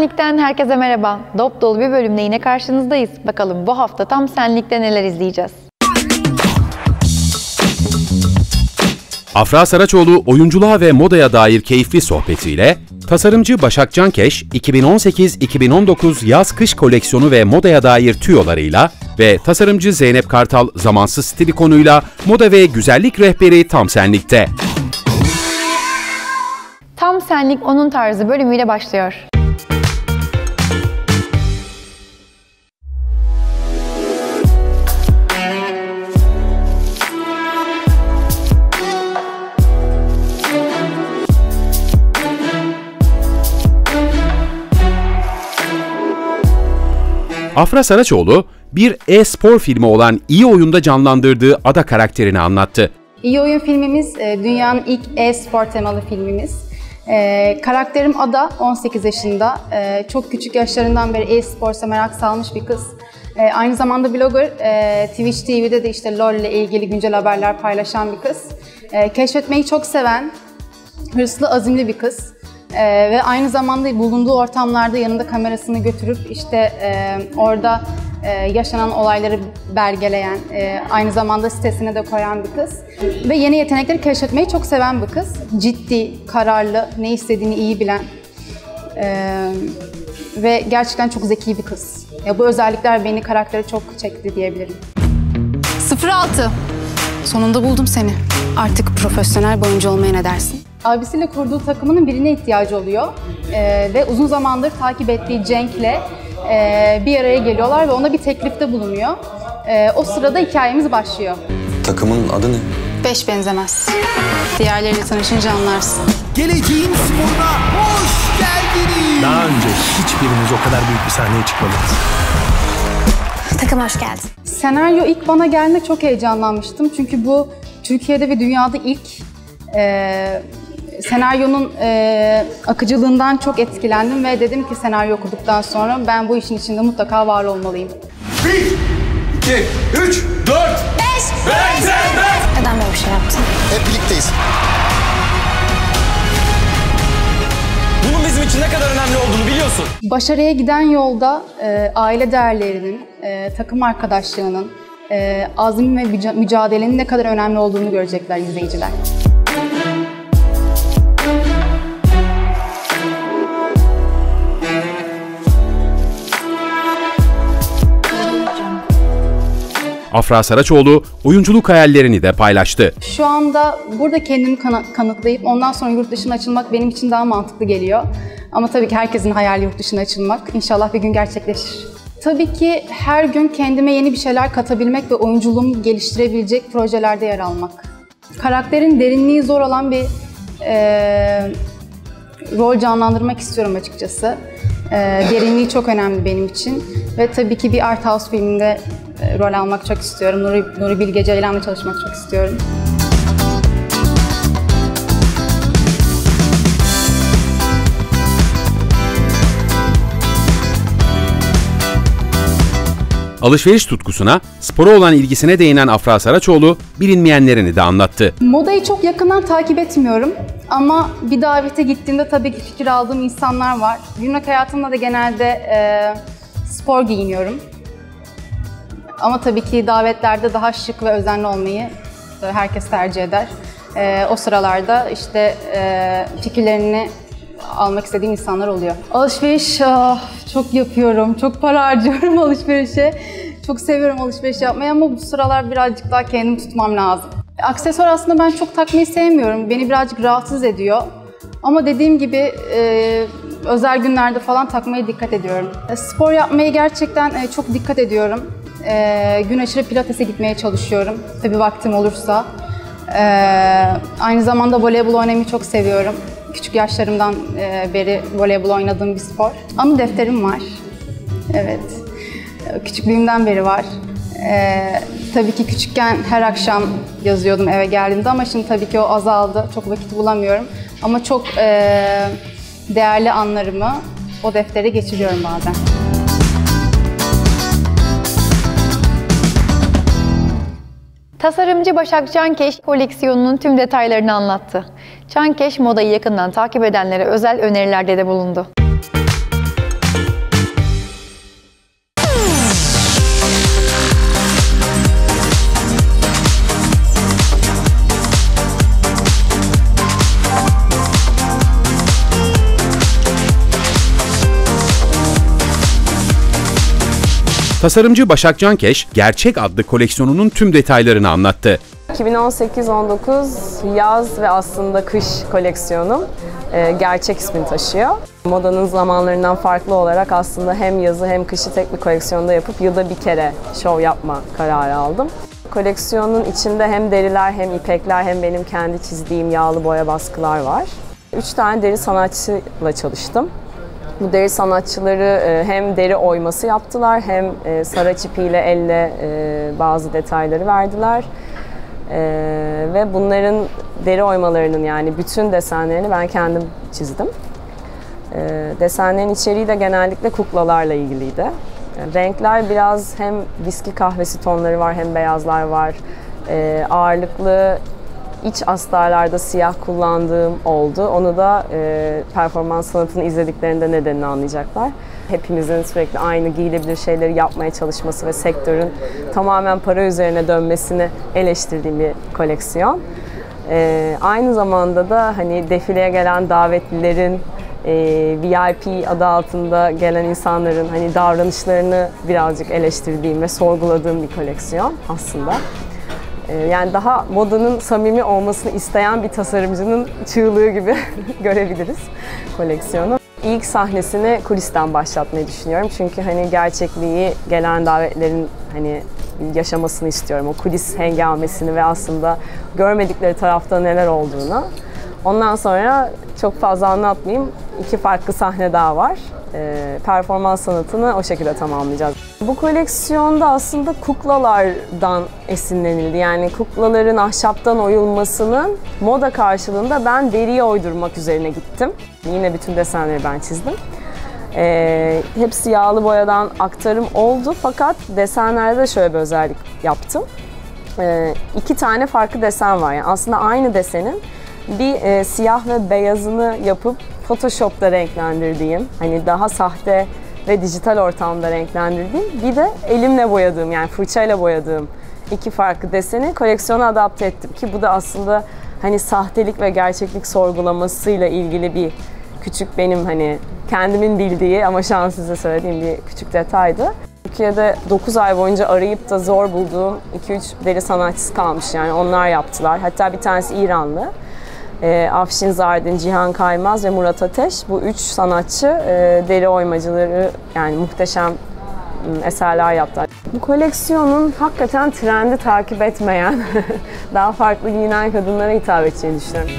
Senlik'ten herkese merhaba. Dop dolu bir bölümle yine karşınızdayız. Bakalım bu hafta Tam Senlik'te neler izleyeceğiz? Afra Saraçoğlu oyunculuğa ve modaya dair keyifli sohbetiyle tasarımcı Başak Cankeş 2018-2019 yaz-kış koleksiyonu ve modaya dair tüyolarıyla ve tasarımcı Zeynep Kartal zamansız stili konuyla moda ve güzellik rehberi Tam Senlik'te. Tam Senlik Onun Tarzı bölümüyle başlıyor. Afra Saraçoğlu, bir e-spor filmi olan İyi Oyun'da canlandırdığı Ada karakterini anlattı. İyi Oyun filmimiz dünyanın ilk e-spor temalı filmimiz. Karakterim Ada, 18 yaşında. Çok küçük yaşlarından beri e-sporsa merak salmış bir kız. Aynı zamanda blogger, Twitch TV'de de işte LOL ile ilgili güncel haberler paylaşan bir kız. Keşfetmeyi çok seven, hırslı, azimli bir kız. Ve aynı zamanda bulunduğu ortamlarda yanında kamerasını götürüp işte orada yaşanan olayları belgeleyen, aynı zamanda sitesine de koyan bir kız. Ve yeni yetenekleri keşfetmeyi çok seven bir kız. Ciddi, kararlı, ne istediğini iyi bilen ve gerçekten çok zeki bir kız. Ya, bu özellikler beni karaktere çok çekti diyebilirim. 06. Sonunda buldum seni. Artık profesyonel oyuncu olmaya ne dersin? Abisiyle kurduğu takımının birine ihtiyacı oluyor ve uzun zamandır takip ettiği Cenk'le bir araya geliyorlar ve ona bir teklifte bulunuyor. O sırada hikayemiz başlıyor. Takımın adı ne? Beş Benzemez. Diğerleriyle tanışınca anlarsın. Geleceğin sporuna hoş geldiniz. Daha önce hiçbirimiz o kadar büyük bir sahneye çıkmadınız. Takım hoş geldin. Senaryo ilk bana geldiğinde çok heyecanlanmıştım. Çünkü bu Türkiye'de ve dünyada ilk. Senaryonun akıcılığından çok etkilendim ve dedim ki senaryo okuduktan sonra ben bu işin içinde mutlaka var olmalıyım. 1, 2, 3, 4, 5, benzemez! Neden böyle bir şey yaptın? Hep birlikteyiz. Bunun bizim için ne kadar önemli olduğunu biliyorsun. Başarıya giden yolda aile değerlerinin, takım arkadaşlığının, azim ve mücadelenin ne kadar önemli olduğunu görecekler izleyiciler. Afra Saraçoğlu oyunculuk hayallerini de paylaştı. Şu anda burada kendimi kanıtlayıp ondan sonra yurt dışına açılmak benim için daha mantıklı geliyor. Ama tabii ki herkesin hayali yurt dışına açılmak. İnşallah bir gün gerçekleşir. Tabii ki her gün kendime yeni bir şeyler katabilmek ve oyunculuğumu geliştirebilecek projelerde yer almak. Karakterin derinliği zor olan bir rol canlandırmak istiyorum açıkçası. Derinliği çok önemli benim için. Ve tabii ki bir Art House filminde rol almak çok istiyorum. Nuri Bilge Ceylan'la çalışmak çok istiyorum. Alışveriş tutkusuna, spora olan ilgisine değinen Afra Saraçoğlu bilinmeyenlerini de anlattı. Modayı çok yakından takip etmiyorum ama bir davete gittiğimde tabii ki fikir aldığım insanlar var. Günlük hayatımda da genelde spor giyiniyorum. Ama tabii ki davetlerde daha şık ve özenli olmayı herkes tercih eder. O sıralarda işte fikirlerini almak istediğim insanlar oluyor. Alışveriş çok yapıyorum, çok para harcıyorum alışverişe. Çok seviyorum alışveriş yapmayı ama bu sıralar birazcık daha kendimi tutmam lazım. Aksesuar aslında ben çok takmayı sevmiyorum. Beni birazcık rahatsız ediyor. Ama dediğim gibi özel günlerde falan takmaya dikkat ediyorum. Spor yapmayı gerçekten çok dikkat ediyorum. Gün aşırı pilatese gitmeye çalışıyorum, tabii vaktim olursa. Aynı zamanda voleybol oynamayı çok seviyorum. Küçük yaşlarımdan beri voleybol oynadığım bir spor. Anı defterim var, evet. Küçüklüğümden beri var. Tabii ki küçükken her akşam yazıyordum eve geldiğimde ama şimdi tabii ki o azaldı, çok vakit bulamıyorum. Ama çok değerli anlarımı o deftere geçiriyorum bazen. Tasarımcı Başak Cankeş koleksiyonunun tüm detaylarını anlattı. Cankeş modayı yakından takip edenlere özel önerilerde de bulundu. Tasarımcı Başak Cankeş, Gerçek adlı koleksiyonunun tüm detaylarını anlattı. 2018-19 yaz ve aslında kış koleksiyonum Gerçek ismini taşıyor. Modanın zamanlarından farklı olarak aslında hem yazı hem kışı tek bir koleksiyonda yapıp yılda bir kere şov yapma kararı aldım. Koleksiyonun içinde hem deriler hem ipekler hem benim kendi çizdiğim yağlı boya baskılar var. 3 tane deri sanatçıyla çalıştım. Bu deri sanatçıları hem deri oyması yaptılar hem saraç ipiyle elle bazı detayları verdiler. Ve bunların deri oymalarının yani bütün desenlerini ben kendim çizdim. Desenlerin içeriği de genellikle kuklalarla ilgiliydi. Renkler biraz hem viski kahvesi tonları var hem beyazlar var. Ağırlıklı iç astarlarda siyah kullandığım oldu. Onu da performans sanatını izlediklerinde nedenini anlayacaklar. Hepimizin sürekli aynı giyilebilir şeyleri yapmaya çalışması ve sektörün tamamen para üzerine dönmesini eleştirdiğim bir koleksiyon. Aynı zamanda da hani defileye gelen davetlilerin, VIP adı altında gelen insanların hani davranışlarını birazcık eleştirdiğim ve sorguladığım bir koleksiyon aslında. Yani daha modanın samimi olmasını isteyen bir tasarımcının çığlığı gibi görebiliriz koleksiyonu. İlk sahnesini kulisten başlatmayı düşünüyorum. Çünkü hani gerçekliği gelen davetlerin hani yaşamasını istiyorum. O kulis hengamesini ve aslında görmedikleri tarafta neler olduğunu. Ondan sonra çok fazla anlatmayayım. 2 farklı sahne daha var. Performans sanatını o şekilde tamamlayacağız. Bu koleksiyonda aslında kuklalardan esinlenildi. Yani kuklaların ahşaptan oyulmasının moda karşılığında ben deriye oydurmak üzerine gittim. Yine bütün desenleri ben çizdim. Hepsi yağlı boyadan aktarım oldu fakat desenlerde şöyle bir özellik yaptım. 2 tane farklı desen var. Yani aslında aynı desenin bir siyah ve beyazını yapıp Photoshop'ta renklendirdiğim, hani daha sahte ve dijital ortamda renklendirdiğim, bir de elimle boyadığım yani fırçayla boyadığım 2 farklı deseni koleksiyona adapte ettim ki bu da aslında hani sahtelik ve gerçeklik sorgulamasıyla ilgili bir küçük benim hani kendimin bildiği ama şu an size söylediğim bir küçük detaydı. Türkiye'de 9 ay boyunca arayıp da zor bulduğum 2-3 deri sanatçısı kalmış yani onlar yaptılar. Hatta bir tanesi İranlı. Afşin Zardin, Cihan Kaymaz ve Murat Ateş. Bu 3 sanatçı deri oymacıları yani muhteşem eserler yaptılar. Bu koleksiyonun hakikaten trendi takip etmeyen, daha farklı giyinen kadınlara hitap edeceğini düşünüyorum.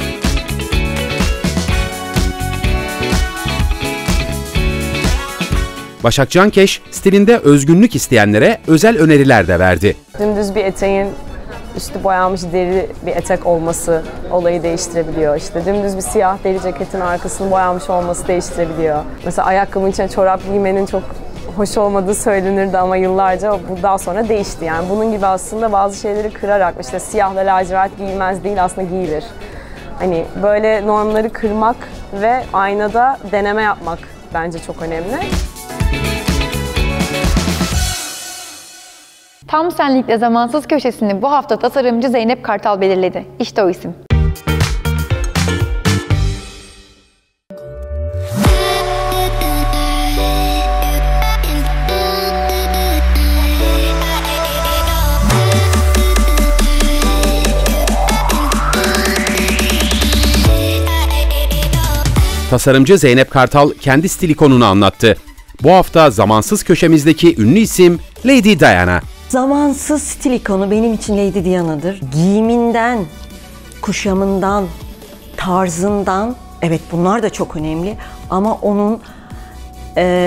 Başak Cankeş, stilinde özgünlük isteyenlere özel öneriler de verdi. Dümdüz bir eteğin üstü boyanmış deri bir etek olması olayı değiştirebiliyor. İşte dümdüz bir siyah deri ceketin arkasını boyanmış olması değiştirebiliyor. Mesela ayakkabının içine çorap giymenin çok hoş olmadığı söylenirdi ama yıllarca bu daha sonra değişti. Yani bunun gibi aslında bazı şeyleri kırarak işte siyah ve lacivert giyilmez değil aslında giyilir. Hani böyle normları kırmak ve aynada deneme yapmak bence çok önemli. Tam Senlik'le zamansız köşesini bu hafta tasarımcı Zeynep Kartal belirledi. İşte o isim. Tasarımcı Zeynep Kartal kendi stil ikonunu anlattı. Bu hafta zamansız köşemizdeki ünlü isim Lady Diana. Zamansız stil ikonu benim için Lady Diana'dır. Giyiminden, kuşamından, tarzından, evet bunlar da çok önemli ama onun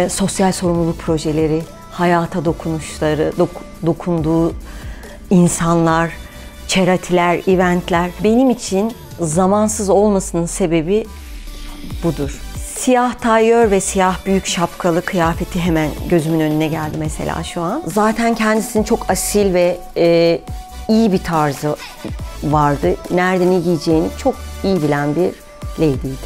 sosyal sorumluluk projeleri, hayata dokunuşları, dokunduğu insanlar, charity'ler, eventler benim için zamansız olmasının sebebi budur. Siyah tayyör ve siyah büyük şapkalı kıyafeti hemen gözümün önüne geldi mesela şu an. Zaten kendisinin çok asil ve iyi bir tarzı vardı. Nerede ne giyeceğini çok iyi bilen bir lady'ydi.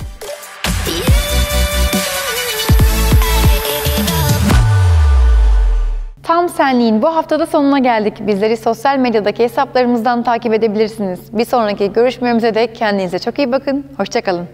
Tam Senliğin bu haftada sonuna geldik. Bizleri sosyal medyadaki hesaplarımızdan takip edebilirsiniz. Bir sonraki görüşmemize dek kendinize çok iyi bakın. Hoşça kalın.